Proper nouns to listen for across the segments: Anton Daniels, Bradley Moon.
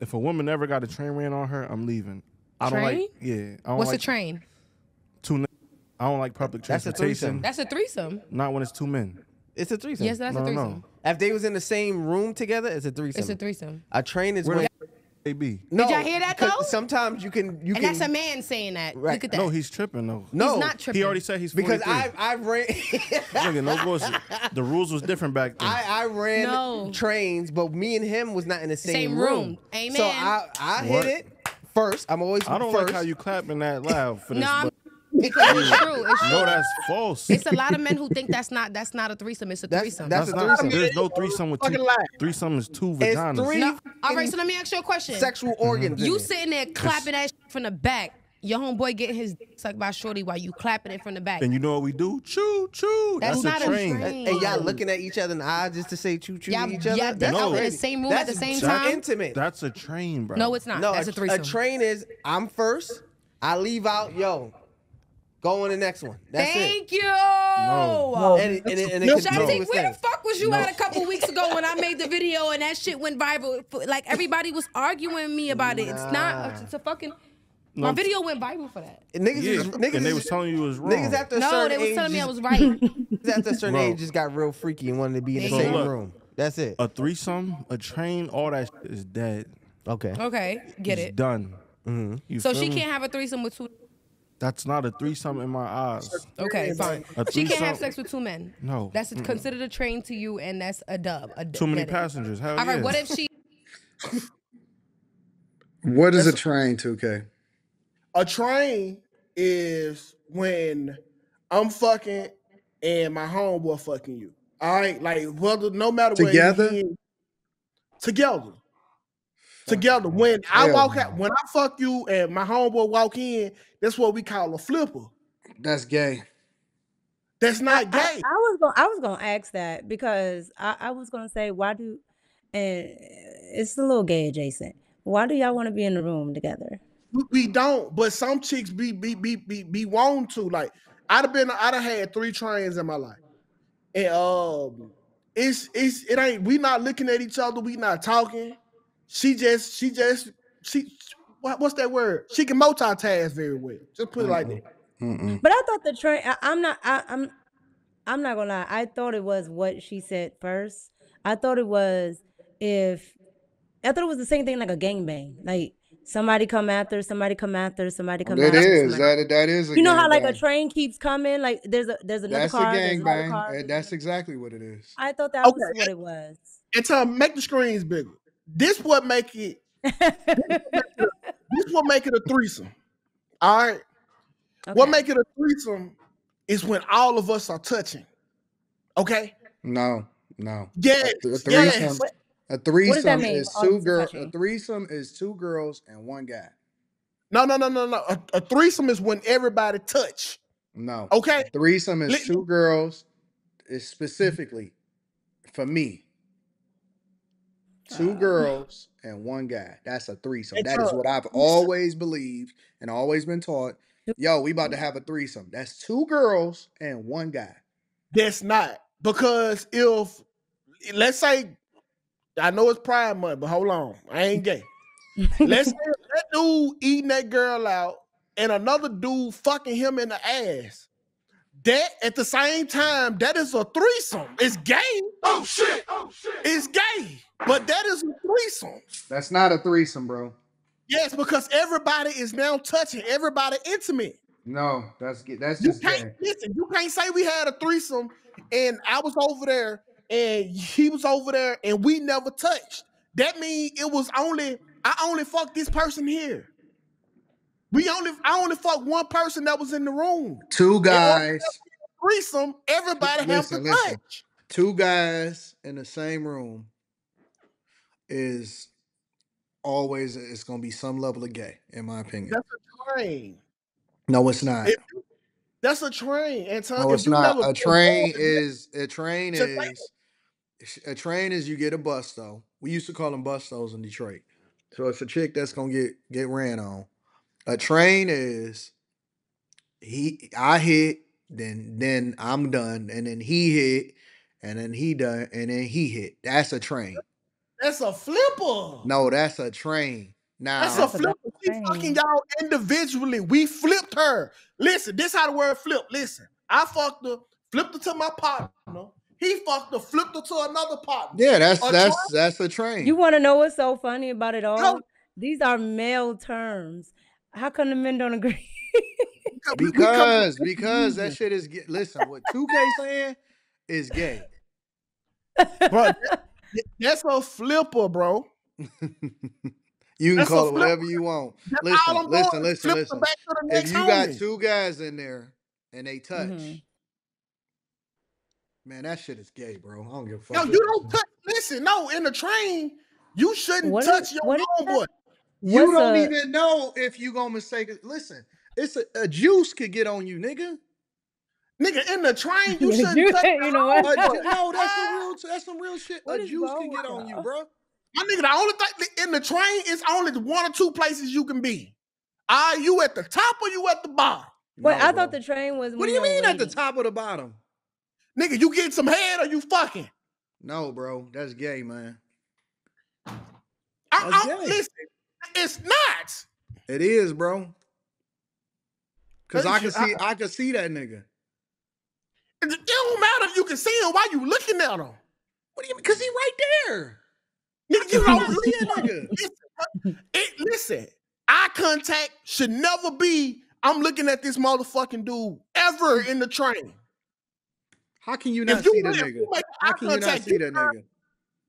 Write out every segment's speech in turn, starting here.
If a woman ever got a train ran on her, I'm leaving. I don't like. Yeah. I don't. What's like a train? Two. I don't like public transportation. That's a threesome. Not when it's two men. It's a threesome. Yes, that's a threesome. No. If they was in the same room together, it's a threesome. It's a threesome. A train is where they be. No, did y'all hear that though? Sometimes you can. You and can, that's a man saying that. Right. Look at that. No, he's tripping though. No, he's not tripping. He already said he's 43. Because I ran. Nigga, no bullshit. The rules was different back then. I ran trains, but me and him was not in the same room. Amen. So I hit it first. I'm always first. I don't like how you clapping that loud for this. No, because it's true. It's true. No, that's false. It's a lot of men who think that's not a threesome. It's a threesome. That's a threesome. There's no threesome with two. Threesome is two vaginas. It's three. No. All right, so let me ask you a question. Sexual organs. You sitting there clapping that shit from the back. Your homeboy getting his dick sucked by shorty while you clapping it from the back. And you know what we do? Choo choo. That's not a train. And y'all looking at each other in the eye just to say choo choo to each other. Yeah, that's in the same room at the same time. Intimate. That's a train, bro. No, it's not. No, that's a threesome. A train is I'm first. I leave out, yo. Go on the next one. That's Thank it. You. No. And Shanti, where the fuck was you at a couple weeks ago when I made the video and that shit went viral? Like everybody was arguing me about it. It's not. It's a fucking. My video went viral for that. And niggas, and they was telling you it was wrong. Niggas after a certain age, they was telling me I was right. Niggas after a certain age just got real freaky and wanted to be in the same room. That's it. A threesome, a train, all that shit is dead. Okay. Okay. Get it's it. Done. Mm-hmm. So she can't have a threesome with two. That's not a threesome in my eyes. Okay, fine. She can't have sex with two men. No. That's considered a train to you, and that's a dub. Too many passengers. All right, what if she... What is a train, 2K? A train is when I'm fucking and my homeboy fucking you. All right? Like, whether, no matter what... Together? Together. Together. When I walk out, when I fuck you and my homeboy walk in, that's what we call a flipper. That's gay. That's not gay. I was gonna ask that because I was gonna say why do, and it's a little gay adjacent. Why do y'all want to be in the room together? We don't, but some chicks be want to. Like I'd have had 3 trains in my life, and it ain't. We not looking at each other. We not talking. What's that word? She can multitask very well. Just put it like that. But I thought the train. I'm not gonna lie. I thought it was what she said first. I thought it was the same thing, like a gangbang. Like somebody come after, somebody come after, somebody come after. That is. You know how like a train keeps coming. Like there's another car. That's a gangbang. That's exactly what it is. I thought that was what it was. It's make the screens bigger. This what make it. This what make it a threesome. All right. Okay. What make it a threesome is when all of us are touching. Okay. No. Yes. A threesome is two girls. A threesome is 2 girls and 1 guy. No. A threesome is when everybody touch. No. Okay. A threesome is 2 girls. Is specifically for me. 2 girls and 1 guy. That's a threesome. That is what I've always believed and always been taught. Yo, we about to have a threesome. That's 2 girls and 1 guy. That's not. Because if, let's say, I know it's Pride Month, but hold on. I ain't gay. Let's say that dude eating that girl out and another dude fucking him in the ass. That at the same time, that is a threesome. It's gay. Oh shit! Oh shit! It's gay, but that is a threesome. That's not a threesome, bro. Yes, because everybody is now touching. Everybody intimate. No, that's just you can't listen. You can't say we had a threesome and I was over there and he was over there and we never touched. That means it was I only fucked this person here. I only fucked 1 person that was in the room. 2 guys. Threesome. Everybody has to touch. 2 guys in the same room is always it's gonna be some level of gay, in my opinion. That's a train. No, it's not. That's a train. Anton, no, it's not. A train is you get a bus though. We used to call them bustos in Detroit. So it's a chick that's gonna get ran on. A train is I hit, then I'm done, and then he hit, and then he done, and then he hit. That's a train. That's a flipper. No, that's a train. Now that's a flipper. We fucking y'all individually. We flipped her. Listen, this how the word flip. Listen, I fucked her, flipped her to my partner. He fucked her, flipped her to another partner. Yeah, that's a train. You want to know what's so funny about it all? No. These are male terms. How come the men don't agree? because that shit is gay. Listen, what 2K saying is gay. Bro, that's a flipper, bro. You can call it whatever you want. Listen. If you got two guys in there and they touch, man, that shit is gay, bro. I don't give a fuck. No, you don't touch. Listen, no, in the train, you shouldn't touch your homeboy. You don't even know if you gonna mistake it. Listen, it's a juice could get on you, nigga. Nigga, in the train, you shouldn't touch your homeboy. No, that's some real shit. A juice could get on you, bro. My nigga, the only thing in the train is only one or two places you can be. Are you at the top or you at the bottom? Wait, no, I thought the train was. What do you mean at the top or the bottom? Nigga, you getting some head or you fucking? No, bro, that's gay, man. That's gay. Listen, it's not. It is, bro. Cause I can see that nigga. It don't matter if you can see him. Why you looking at him? What do you mean? Cause he right there. Nigga, you don't see a nigga. Listen, eye contact should never be, I'm looking at this motherfucking dude ever in the train. How can you not see that nigga? How can you not see that nigga?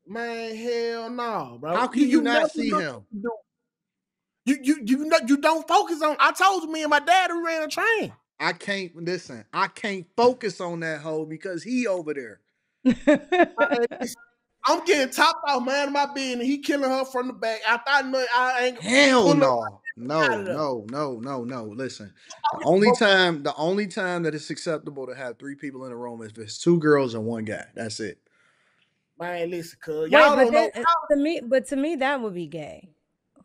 Man, hell no, bro. How can you not see him? You don't focus on, I told you, me and my dad who ran a train. I can't, listen, I can't focus on that hoe because he over there. I'm getting topped out, man. My business. He killing her from the back. I thought I ain't. Hell no, no. Listen, the only time that it's acceptable to have three people in a room is if it's two girls and one guy. That's it. Man, listen, cuz y'all don't know. To me, that would be gay.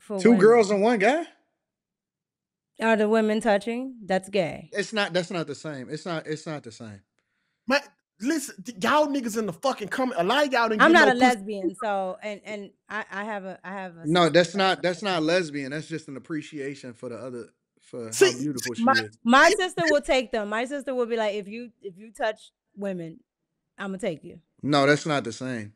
For two girls and one guy. Are the women touching? That's gay. It's not. That's not the same. It's not the same. Man. Listen, y'all niggas in the fucking comment. A lot of y'all. I'm not a lesbian, so I have a. No, that's not lesbian. That's just an appreciation for the other for how beautiful she is. My sister will take them. My sister will be like, if you touch women, I'm gonna take you. No, that's not the same.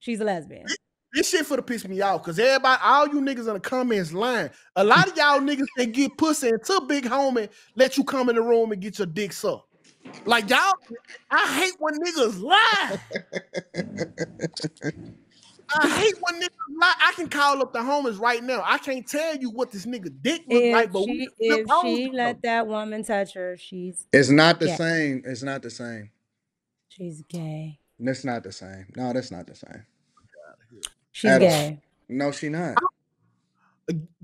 She's a lesbian. This shit for the piss me off because everybody, all you niggas in the comments lying. A lot of y'all niggas that get pussy until big homie let you come in the room and get your dick sucked. Like y'all, I hate when niggas lie. I hate when niggas lie. I can call up the homies right now. I can't tell you what this nigga dick look like, but if she let that woman touch her, she's. It's not the same. It's not the same. She's gay. That's not the same. No, that's not the same. She's gay. No, she not.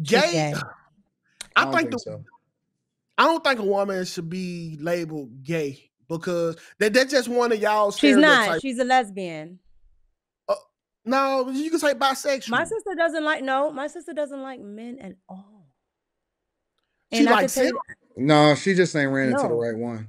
Gay. I think so. I don't think a woman should be labeled gay because that's just one of y'all. She's not. She's a lesbian. No, you can say bisexual. My sister doesn't like. No, my sister doesn't like men at all. She likes it. No, she just ain't ran into the right one.